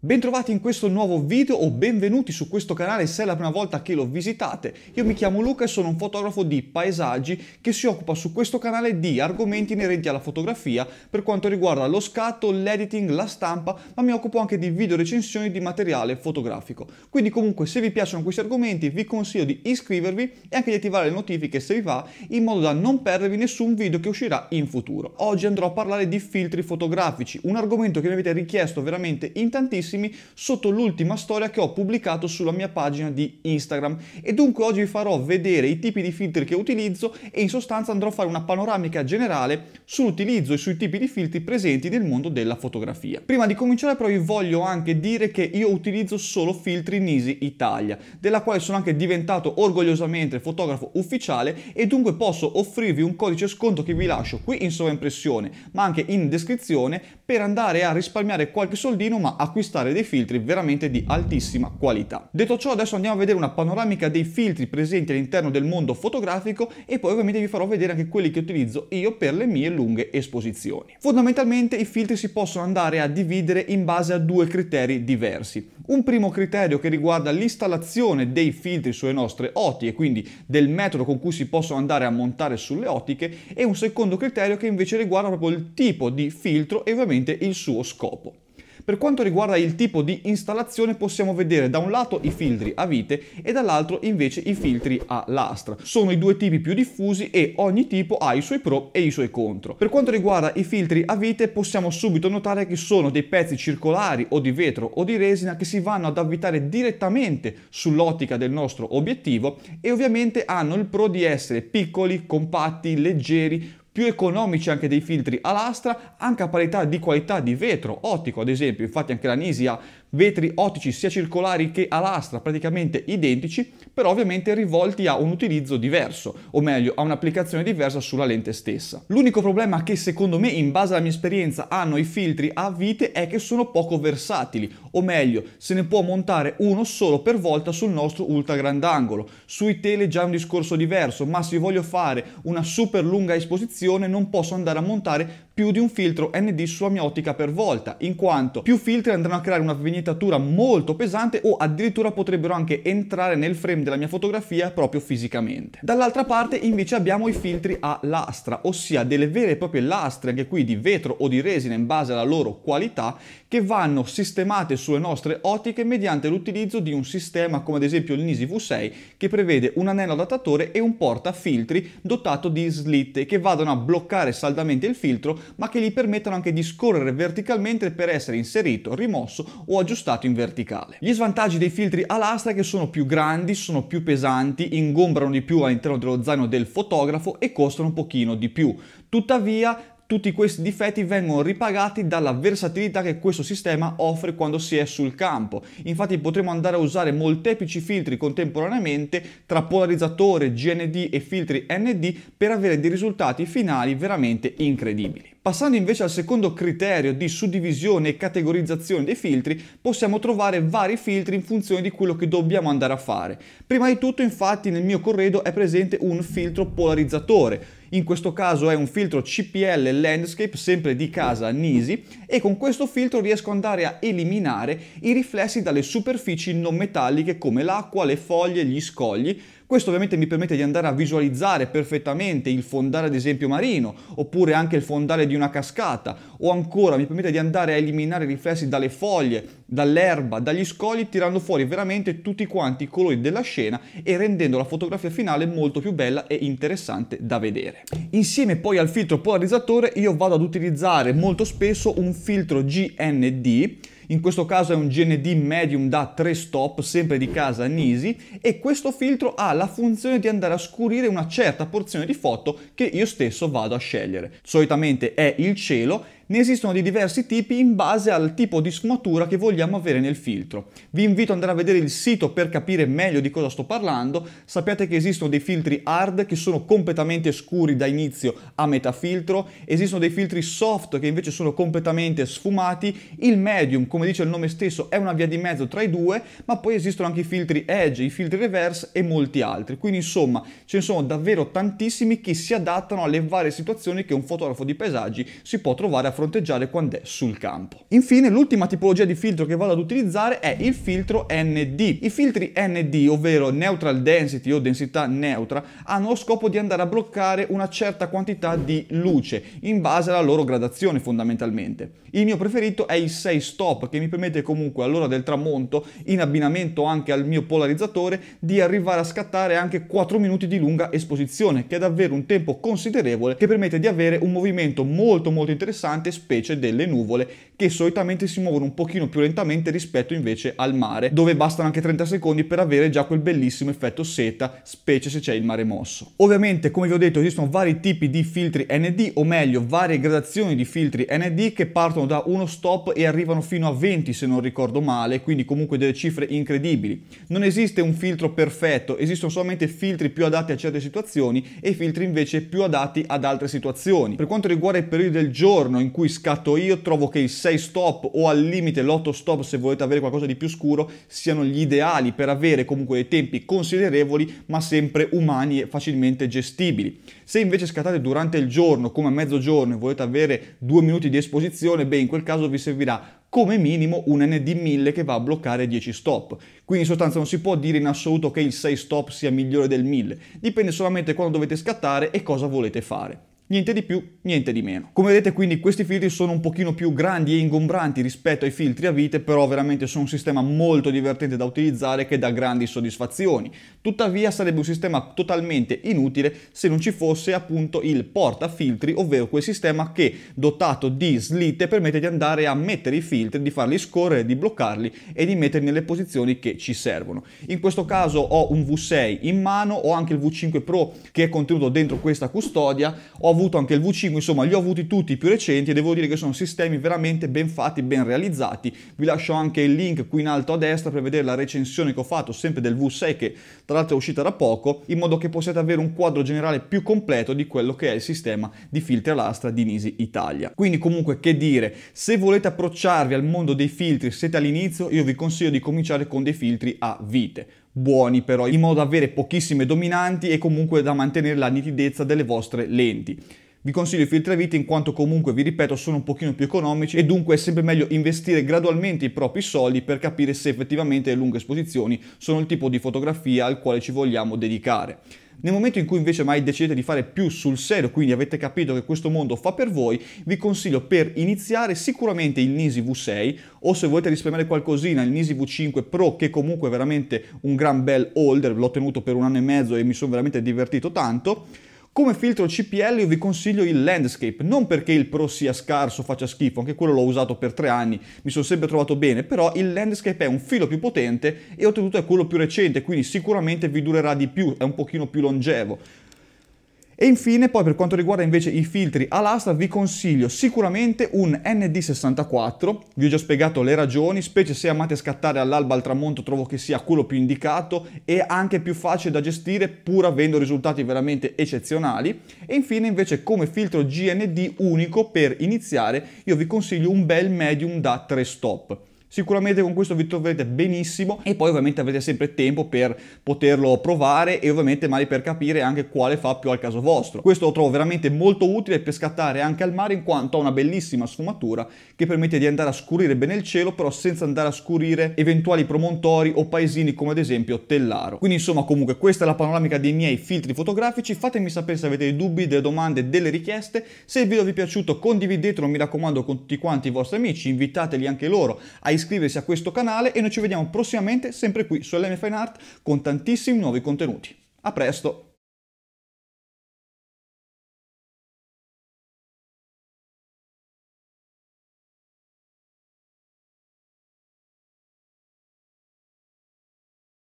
Bentrovati in questo nuovo video o benvenuti su questo canale se è la prima volta che lo visitate. Io mi chiamo Luca e sono un fotografo di paesaggi che si occupa su questo canale di argomenti inerenti alla fotografia per quanto riguarda lo scatto, l'editing, la stampa, ma mi occupo anche di video recensioni di materiale fotografico. Quindi comunque se vi piacciono questi argomenti vi consiglio di iscrivervi e anche di attivare le notifiche se vi va, in modo da non perdervi nessun video che uscirà in futuro. Oggi andrò a parlare di filtri fotografici, un argomento che mi avete richiesto veramente in tantissimi sotto l'ultima storia che ho pubblicato sulla mia pagina di Instagram, e dunque oggi vi farò vedere i tipi di filtri che utilizzo e in sostanza andrò a fare una panoramica generale sull'utilizzo e sui tipi di filtri presenti nel mondo della fotografia. Prima di cominciare però vi voglio anche dire che io utilizzo solo filtri Nisi Italia, della quale sono anche diventato orgogliosamente fotografo ufficiale, e dunque posso offrirvi un codice sconto che vi lascio qui in sovraimpressione ma anche in descrizione per andare a risparmiare qualche soldino ma acquistare dei filtri veramente di altissima qualità. Detto ciò, adesso andiamo a vedere una panoramica dei filtri presenti all'interno del mondo fotografico e poi ovviamente vi farò vedere anche quelli che utilizzo io per le mie lunghe esposizioni. Fondamentalmente i filtri si possono andare a dividere in base a due criteri diversi. Un primo criterio che riguarda l'installazione dei filtri sulle nostre ottiche, quindi del metodo con cui si possono andare a montare sulle ottiche, e un secondo criterio che invece riguarda proprio il tipo di filtro e ovviamente il suo scopo. Per quanto riguarda il tipo di installazione possiamo vedere da un lato i filtri a vite e dall'altro invece i filtri a lastra. Sono i due tipi più diffusi e ogni tipo ha i suoi pro e i suoi contro. Per quanto riguarda i filtri a vite possiamo subito notare che sono dei pezzi circolari o di vetro o di resina che si vanno ad avvitare direttamente sull'ottica del nostro obiettivo, e ovviamente hanno il pro di essere piccoli, compatti, leggeri, più economici anche dei filtri a lastra, anche a parità di qualità di vetro ottico ad esempio. Infatti anche la Nisi ha vetri ottici sia circolari che a lastra praticamente identici, però ovviamente rivolti a un utilizzo diverso, o meglio a un'applicazione diversa sulla lente stessa. L'unico problema che secondo me, in base alla mia esperienza, hanno i filtri a vite è che sono poco versatili, o meglio se ne può montare uno solo per volta sul nostro ultra grandangolo. Sui tele già è un discorso diverso, ma se voglio fare una super lunga esposizione non posso andare a montare più di un filtro ND sulla mia ottica per volta, in quanto più filtri andranno a creare una vignettatura molto pesante o addirittura potrebbero anche entrare nel frame della mia fotografia proprio fisicamente. Dall'altra parte invece abbiamo i filtri a lastra, ossia delle vere e proprie lastre, anche qui di vetro o di resina in base alla loro qualità, che vanno sistemate sulle nostre ottiche mediante l'utilizzo di un sistema come ad esempio il Nisi V6, che prevede un anello adattatore e un portafiltri dotato di slitte che vadano a bloccare saldamente il filtro, ma che gli permettono anche di scorrere verticalmente per essere inserito, rimosso o aggiustato in verticale. Gli svantaggi dei filtri a lastra è che sono più grandi, sono più pesanti, ingombrano di più all'interno dello zaino del fotografo e costano un pochino di più. Tuttavia tutti questi difetti vengono ripagati dalla versatilità che questo sistema offre quando si è sul campo. Infatti potremo andare a usare molteplici filtri contemporaneamente tra polarizzatore, GND e filtri ND per avere dei risultati finali veramente incredibili. Passando invece al secondo criterio di suddivisione e categorizzazione dei filtri, possiamo trovare vari filtri in funzione di quello che dobbiamo andare a fare. Prima di tutto, infatti, nel mio corredo è presente un filtro polarizzatore. In questo caso è un filtro CPL Landscape, sempre di casa Nisi, e con questo filtro riesco ad andare a eliminare i riflessi dalle superfici non metalliche come l'acqua, le foglie, gli scogli. Questo ovviamente mi permette di andare a visualizzare perfettamente il fondale ad esempio marino, oppure anche il fondale di una cascata, o ancora mi permette di andare a eliminare i riflessi dalle foglie, dall'erba, dagli scogli, tirando fuori veramente tutti quanti i colori della scena e rendendo la fotografia finale molto più bella e interessante da vedere. Insieme poi al filtro polarizzatore io vado ad utilizzare molto spesso un filtro GND. In questo caso è un GND medium da 3 stop, sempre di casa Nisi, e questo filtro ha la funzione di andare a scurire una certa porzione di foto che io stesso vado a scegliere. Solitamente è il cielo. Ne esistono di diversi tipi in base al tipo di sfumatura che vogliamo avere nel filtro. Vi invito ad andare a vedere il sito per capire meglio di cosa sto parlando. Sappiate che esistono dei filtri hard che sono completamente scuri da inizio a metà filtro, esistono dei filtri soft che invece sono completamente sfumati, il medium, come dice il nome stesso, è una via di mezzo tra i due, ma poi esistono anche i filtri edge, i filtri reverse e molti altri. Quindi insomma ce ne sono davvero tantissimi che si adattano alle varie situazioni che un fotografo di paesaggi si può trovare a fronteggiare quando è sul campo. Infine, l'ultima tipologia di filtro che vado ad utilizzare è il filtro ND. I filtri ND, ovvero Neutral Density o densità neutra, hanno lo scopo di andare a bloccare una certa quantità di luce in base alla loro gradazione fondamentalmente. Il mio preferito è il 6 stop, che mi permette comunque all'ora del tramonto, in abbinamento anche al mio polarizzatore, di arrivare a scattare anche 4 minuti di lunga esposizione, che è davvero un tempo considerevole che permette di avere un movimento molto interessante, specie delle nuvole, che solitamente si muovono un pochino più lentamente rispetto invece al mare, dove bastano anche 30 secondi per avere già quel bellissimo effetto seta, specie se c'è il mare mosso. Ovviamente, come vi ho detto, esistono vari tipi di filtri ND, o meglio varie gradazioni di filtri ND, che partono da uno stop e arrivano fino a 20, se non ricordo male, quindi comunque delle cifre incredibili. Non esiste un filtro perfetto, esistono solamente filtri più adatti a certe situazioni e filtri invece più adatti ad altre situazioni. Per quanto riguarda i periodi del giorno in cui scatto, io trovo che il 6 stop o al limite l'8 stop, se volete avere qualcosa di più scuro, siano gli ideali per avere comunque dei tempi considerevoli ma sempre umani e facilmente gestibili. Se invece scattate durante il giorno, come a mezzogiorno, e volete avere 2 minuti di esposizione, beh, in quel caso vi servirà come minimo un ND1000 che va a bloccare 10 stop. Quindi in sostanza non si può dire in assoluto che il 6 stop sia migliore del 1000, dipende solamente quando dovete scattare e cosa volete fare. Niente di più, niente di meno. Come vedete, quindi, questi filtri sono un pochino più grandi e ingombranti rispetto ai filtri a vite, però veramente sono un sistema molto divertente da utilizzare che dà grandi soddisfazioni. Tuttavia sarebbe un sistema totalmente inutile se non ci fosse appunto il portafiltri, ovvero quel sistema che, dotato di slitte, permette di andare a mettere i filtri, di farli scorrere, di bloccarli e di metterli nelle posizioni che ci servono. In questo caso ho un V6 in mano, ho anche il V5 Pro che è contenuto dentro questa custodia, ho avuto anche il V5, insomma li ho avuti tutti i più recenti e devo dire che sono sistemi veramente ben fatti, ben realizzati. Vi lascio anche il link qui in alto a destra per vedere la recensione che ho fatto sempre del V6, che tra l'altro è uscita da poco, in modo che possiate avere un quadro generale più completo di quello che è il sistema di filtri a lastra di Nisi Italia. Quindi comunque, che dire, se volete approcciarvi al mondo dei filtri, siete all'inizio, io vi consiglio di cominciare con dei filtri a vite. Buoni però, in modo da avere pochissime dominanti e comunque da mantenere la nitidezza delle vostre lenti. Vi consiglio i filtri a vite in quanto comunque, vi ripeto, sono un pochino più economici e dunque è sempre meglio investire gradualmente i propri soldi per capire se effettivamente le lunghe esposizioni sono il tipo di fotografia al quale ci vogliamo dedicare. Nel momento in cui invece mai decidete di fare più sul serio, quindi avete capito che questo mondo fa per voi, vi consiglio per iniziare sicuramente il Nisi V6, o se volete risparmiare qualcosina il Nisi V5 Pro, che comunque è veramente un gran bel holder, l'ho tenuto per 1 anno e mezzo e mi sono veramente divertito tanto. Come filtro CPL io vi consiglio il Landscape, non perché il Pro sia scarso, faccia schifo, anche quello l'ho usato per 3 anni, mi sono sempre trovato bene, però il Landscape è un filo più potente e oltretutto è quello più recente, quindi sicuramente vi durerà di più, è un pochino più longevo. E infine poi, per quanto riguarda invece i filtri a lastra, vi consiglio sicuramente un ND64, vi ho già spiegato le ragioni, specie se amate scattare all'alba, al tramonto, trovo che sia quello più indicato e anche più facile da gestire pur avendo risultati veramente eccezionali. E infine invece come filtro GND unico per iniziare io vi consiglio un bel medium da 3 stop. Sicuramente con questo vi troverete benissimo e poi ovviamente avete sempre tempo per poterlo provare e ovviamente magari per capire anche quale fa più al caso vostro. Questo lo trovo veramente molto utile per scattare anche al mare, in quanto ha una bellissima sfumatura che permette di andare a scurire bene il cielo, però senza andare a scurire eventuali promontori o paesini come ad esempio Tellaro. Quindi insomma, comunque questa è la panoramica dei miei filtri fotografici. Fatemi sapere se avete dei dubbi, delle domande, delle richieste. Se il video vi è piaciuto condividetelo, mi raccomando, con tutti quanti i vostri amici, invitateli anche loro a iscriversi a questo canale e noi ci vediamo prossimamente sempre qui su LM Fine Art con tantissimi nuovi contenuti. A presto!